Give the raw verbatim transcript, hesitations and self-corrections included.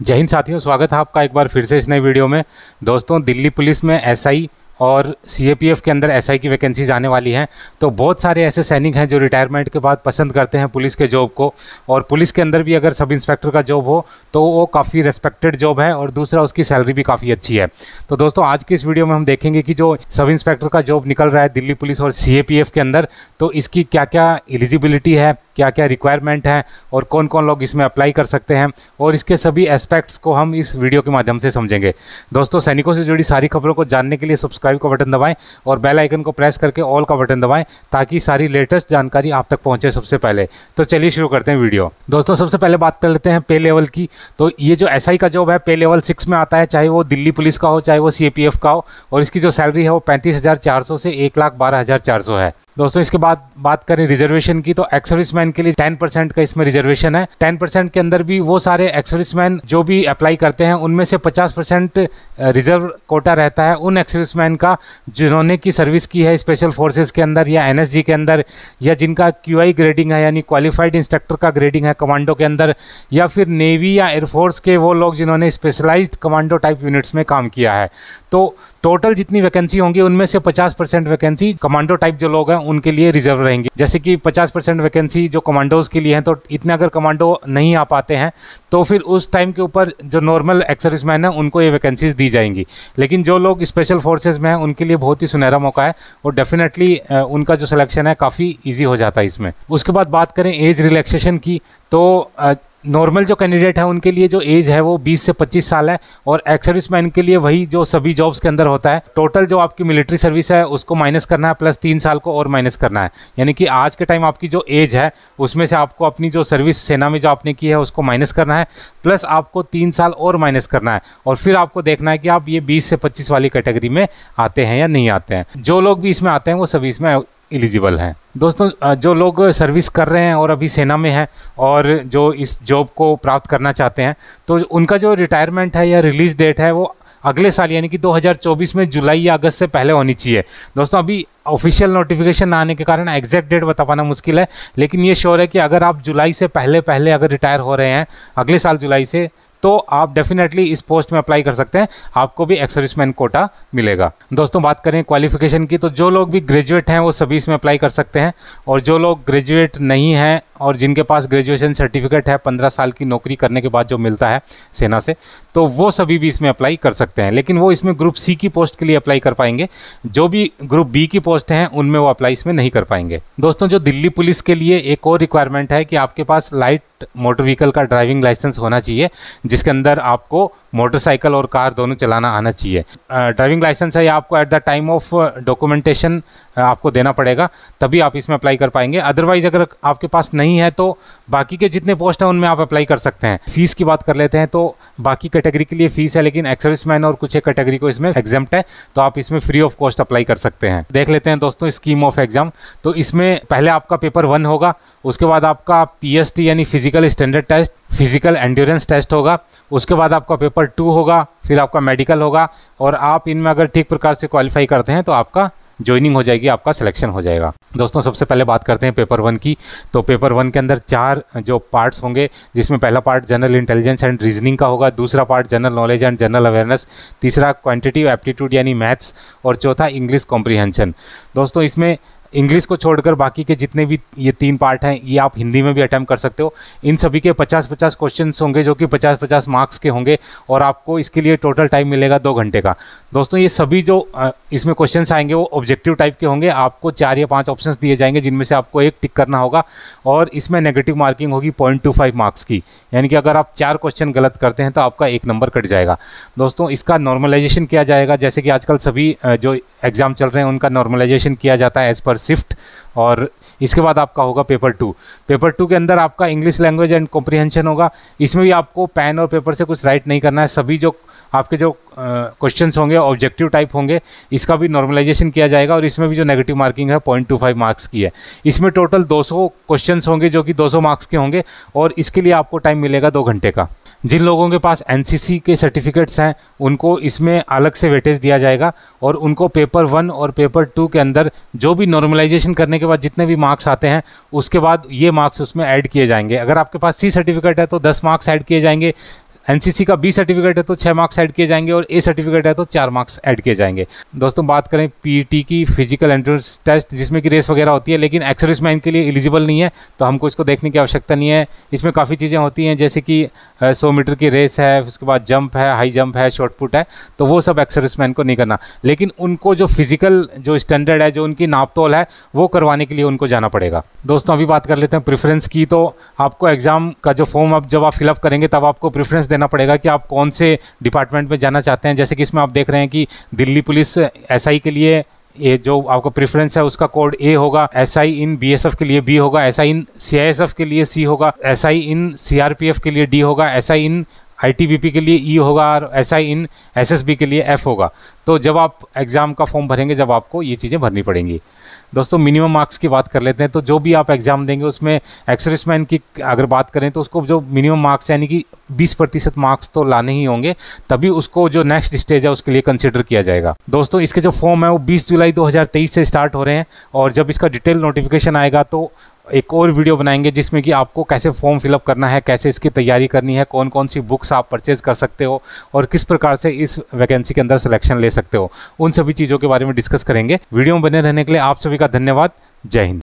जय हिंद साथियों, स्वागत है आपका एक बार फिर से इस नए वीडियो में। दोस्तों, दिल्ली पुलिस में एसआई और सीएपीएफ के अंदर एसआई की वैकेंसीज आने वाली हैं। तो बहुत सारे ऐसे सैनिक हैं जो रिटायरमेंट के बाद पसंद करते हैं पुलिस के जॉब को, और पुलिस के अंदर भी अगर सब इंस्पेक्टर का जॉब हो तो वो काफ़ी रेस्पेक्टेड जॉब है, और दूसरा उसकी सैलरी भी काफ़ी अच्छी है। तो दोस्तों, आज की इस वीडियो में हम देखेंगे कि जो सब इंस्पेक्टर का जॉब निकल रहा है दिल्ली पुलिस और सीएपीएफ के अंदर, तो इसकी क्या क्या एलिजिबिलिटी है, क्या क्या रिक्वायरमेंट है, और कौन कौन लोग इसमें अप्लाई कर सकते हैं, और इसके सभी एस्पेक्ट्स को हम इस वीडियो के माध्यम से समझेंगे। दोस्तों, सैनिकों से जुड़ी सारी खबरों को जानने के लिए सब्सक्राइब का बटन दबाएं और बेल आइकन को प्रेस करके ऑल का बटन दबाएं, ताकि सारी लेटेस्ट जानकारी आप तक पहुंचे सबसे पहले। तो चलिए शुरू करते हैं वीडियो। दोस्तों, सबसे पहले बात कर लेते हैं पे लेवल की। तो ये जो एसआई का जॉब है पे लेवल सिक्स में आता है, चाहे वो दिल्ली पुलिस का हो चाहे वो सीएपीएफ का हो, और इसकी जो सैलरी है वो पैंतीस हज़ार चार सौ से एक लाख बारह हज़ार चार सौ है। दोस्तों, इसके बाद बात करें रिजर्वेशन की, तो एक्स सर्विसमैन के लिए दस परसेंट का इसमें रिजर्वेशन है। दस परसेंट के अंदर भी वो सारे एक्स सर्विसमैन जो भी अप्लाई करते हैं उनमें से पचास परसेंट रिजर्व कोटा रहता है उन एक्स सर्विसमैन का जिन्होंने की सर्विस की है स्पेशल फोर्सेस के अंदर या एनएसजी के अंदर, या जिनका क्यूआई ग्रेडिंग है यानी क्वालिफाइड इंस्ट्रक्टर का ग्रेडिंग है कमांडो के अंदर, या फिर नेवी या एयरफोर्स के वो लोग जिन्होंने स्पेशलाइज्ड कमांडो टाइप यूनिट्स में काम किया है। तो टोटल जितनी वैकेंसी होंगी उनमें से पचास परसेंट वैकेंसी कमांडो टाइप जो लोग हैं उनके लिए रिजर्व रहेंगी। जैसे कि पचास परसेंट वैकेंसी जो कमांडोज के लिए हैं, तो इतने अगर कमांडो नहीं आ पाते हैं तो फिर उस टाइम के ऊपर जो नॉर्मल एक्स सर्विसमैन है उनको ये वैकेंसीज दी जाएंगी। लेकिन जो लोग स्पेशल फोर्सेज में हैं उनके लिए बहुत ही सुनहरा मौका है, और डेफिनेटली उनका जो सिलेक्शन है काफ़ी ईजी हो जाता है इसमें। उसके बाद बात करें एज रिलैक्सेशन की, तो नॉर्मल जो कैंडिडेट है उनके लिए जो एज है वो बीस से पच्चीस साल है, और एक्स सर्विसमैन के लिए वही जो सभी जॉब्स के अंदर होता है। टोटल जो आपकी मिलिट्री सर्विस है उसको माइनस करना है, प्लस तीन साल को और माइनस करना है, यानी कि आज के टाइम आपकी जो एज है उसमें से आपको अपनी जो सर्विस सेना में जो आपने की है उसको माइनस करना है, प्लस आपको तीन साल और माइनस करना है, और फिर आपको देखना है कि आप ये बीस से पच्चीस वाली कैटेगरी में आते हैं या नहीं आते हैं। जो लोग भी इसमें आते हैं वो सभी इसमें एलिजिबल हैं। दोस्तों, जो लोग सर्विस कर रहे हैं और अभी सेना में हैं और जो इस जॉब को प्राप्त करना चाहते हैं, तो उनका जो रिटायरमेंट है या रिलीज डेट है वो अगले साल यानी कि दो हज़ार चौबीस में जुलाई या अगस्त से पहले होनी चाहिए। दोस्तों, अभी ऑफिशियल नोटिफिकेशन आने के कारण एग्जैक्ट डेट बता पाना मुश्किल है, लेकिन ये श्योर है कि अगर आप जुलाई से पहले पहले अगर रिटायर हो रहे हैं अगले साल जुलाई से, तो आप डेफिनेटली इस पोस्ट में अप्लाई कर सकते हैं, आपको भी एक्स सर्विसमैन कोटा मिलेगा। दोस्तों, बात करें क्वालिफिकेशन की, तो जो लोग भी ग्रेजुएट हैं वो सभी इसमें अप्लाई कर सकते हैं, और जो लोग ग्रेजुएट नहीं हैं और जिनके पास ग्रेजुएशन सर्टिफिकेट है पंद्रह साल की नौकरी करने के बाद जो मिलता है सेना से, तो वो सभी भी इसमें अप्लाई कर सकते हैं। लेकिन वो इसमें ग्रुप सी की पोस्ट के लिए अप्लाई कर पाएंगे, जो भी ग्रुप बी की पोस्ट हैं उनमें वो अप्लाई इसमें नहीं कर पाएंगे। दोस्तों, जो दिल्ली पुलिस के लिए एक और रिक्वायरमेंट है कि आपके पास लाइट मोटर व्हीकल का ड्राइविंग लाइसेंस होना चाहिए, जिसके अंदर आपको मोटरसाइकिल और कार दोनों चलाना आना चाहिए। ड्राइविंग लाइसेंस है या आपको at the time of documentation आपको देना पड़ेगा, तभी आप इसमें अप्लाई कर पाएंगे। अदरवाइज अगर आपके पास नहीं है तो बाकी के जितने पोस्ट हैं उनमें आप अप्लाई कर सकते हैं। फीस की बात कर लेते हैं, तो बाकी कैटेगरी के लिए फीस है, लेकिन एक्स सर्विसमैन और कुछ एक कैटेगरी को इसमें एग्जाम्प्ट है, तो आप इसमें फ्री ऑफ कॉस्ट अप्लाई कर सकते हैं। देख लेते हैं दोस्तों स्कीम ऑफ एग्जाम, तो इसमें पहले आपका पेपर वन होगा, उसके बाद आपका पी एस टी यानी physical standard test, physical endurance test होगा, उसके बाद आपका पेपर टू होगा, फिर आपका मेडिकल होगा, और आप इनमें अगर ठीक प्रकार से क्वालिफाई करते हैं तो आपका ज्वाइनिंग हो जाएगी, आपका सिलेक्शन हो जाएगा। दोस्तों, सबसे पहले बात करते हैं पेपर वन की, तो पेपर वन के अंदर चार जो पार्ट्स होंगे, जिसमें पहला part general intelligence and reasoning का होगा, दूसरा part general knowledge and general awareness, तीसरा क्वांटिटेटिव एप्टीट्यूड यानी मैथ्स, और चौथा इंग्लिश कॉम्प्रीहेंशन। दोस्तों, इसमें इंग्लिश को छोड़कर बाकी के जितने भी ये तीन पार्ट हैं ये आप हिंदी में भी अटैम्प्ट कर सकते हो। इन सभी के पचास पचास क्वेश्चंस होंगे, जो कि पचास पचास मार्क्स के होंगे, और आपको इसके लिए टोटल टाइम मिलेगा दो घंटे का। दोस्तों, ये सभी जो इसमें क्वेश्चंस आएंगे वो ऑब्जेक्टिव टाइप के होंगे, आपको चार या पाँच ऑप्शंस दिए जाएंगे जिनमें से आपको एक टिक करना होगा, और इसमें नेगेटिव मार्किंग होगी पॉइंट टू फाइव मार्क्स की, यानी कि अगर आप चार क्वेश्चन गलत करते हैं तो आपका एक नंबर कट जाएगा। दोस्तों, इसका नॉर्मलाइजेशन किया जाएगा, जैसे कि आजकल सभी जो एग्ज़ाम चल रहे हैं उनका नॉर्मलाइजेशन किया जाता है एज़ पर शिफ्ट। और इसके बाद आपका होगा पेपर टू। पेपर टू के अंदर आपका इंग्लिश लैंग्वेज एंड कॉम्प्रिहेंशन होगा, इसमें भी आपको पेन और पेपर से कुछ राइट नहीं करना है, सभी जो आपके जो क्वेश्चंस uh, होंगे ऑब्जेक्टिव टाइप होंगे, इसका भी नॉर्मलाइजेशन किया जाएगा, और इसमें भी जो नेगेटिव मार्किंग है पॉइंट टू फाइव मार्क्स की है। इसमें टोटल दो सौ क्वेश्चंस होंगे, जो कि दो सौ मार्क्स के होंगे, और इसके लिए आपको टाइम मिलेगा दो घंटे का। जिन लोगों के पास एनसीसी के सर्टिफिकेट्स हैं उनको इसमें अलग से वेटेज दिया जाएगा, और उनको पेपर वन और पेपर टू के अंदर जो भी नॉर्मलाइजेशन करने के बाद जितने भी मार्क्स आते हैं उसके बाद ये मार्क्स उसमें ऐड किए जाएंगे। अगर आपके पास सी सर्टिफिकेट है तो दस मार्क्स ऐड किए जाएंगे, एनसीसी का बी सर्टिफिकेट है तो छः मार्क्स ऐड किए जाएंगे और ए सर्टिफिकेट है तो चार मार्क्स ऐड किए जाएंगे। दोस्तों बात करें पीटी की फिजिकल एंट्रेंस टेस्ट जिसमें कि रेस वगैरह होती है लेकिन एक्स सर्विसमैन के लिए एलिजिबल नहीं है तो हमको इसको देखने की आवश्यकता नहीं है। इसमें काफ़ी चीज़ें होती हैं जैसे कि सौ मीटर की रेस है, उसके बाद जंप है, हाई जंप है, शॉर्ट पुट है, तो वो सब एक्स सर्विसमैन को नहीं करना। लेकिन उनको जो फिजिकल जो स्टैंडर्ड है, जो उनकी नापतोल है, वो करवाने के लिए उनको जाना पड़ेगा। दोस्तों अभी बात कर लेते हैं प्रेफरेंस की। तो आपको एग्ज़ाम का जो फॉर्म आप जब आप फिलअप करेंगे तब आपको प्रेफरेंस देना पड़ेगा कि आप कौन से डिपार्टमेंट में जाना चाहते हैं। जैसे कि इसमें आप देख रहे हैं कि दिल्ली पुलिस एसआई के लिए ये जो आपका प्रेफरेंस है उसका कोड ए होगा, एसआई इन बीएसएफ के लिए बी होगा, एसआई इन सीआईएसएफ के लिए सी होगा, एसआई इन सीआरपीएफ के लिए डी होगा, एसआई इन आईटीबीपी के लिए ई होगा और एसआई इन एसएसबी के लिए एफ होगा। तो जब आप एग्ज़ाम का फॉर्म भरेंगे जब आपको ये चीज़ें भरनी पड़ेंगी। दोस्तों मिनिमम मार्क्स की बात कर लेते हैं। तो जो भी आप एग्ज़ाम देंगे उसमें एक्सर्विसमैन की अगर बात करें तो उसको जो मिनिमम मार्क्स यानी कि बीस प्रतिशत मार्क्स तो लाने ही होंगे, तभी उसको जो नेक्स्ट स्टेज है उसके लिए कंसिडर किया जाएगा। दोस्तों इसके जो फॉर्म है वो बीस जुलाई दो हज़ार तेईस से स्टार्ट हो रहे हैं और जब इसका डिटेल नोटिफिकेशन आएगा तो एक और वीडियो बनाएंगे जिसमें कि आपको कैसे फॉर्म फिलअप करना है, कैसे इसकी तैयारी करनी है, कौन कौन सी बुक्स आप परचेज़ कर सकते हो और किस प्रकार से इस वैकेंसी के अंदर सिलेक्शन ले सकते हो, उन सभी चीज़ों के बारे में डिस्कस करेंगे। वीडियो में बने रहने के लिए आप सभी का धन्यवाद। जय हिंद।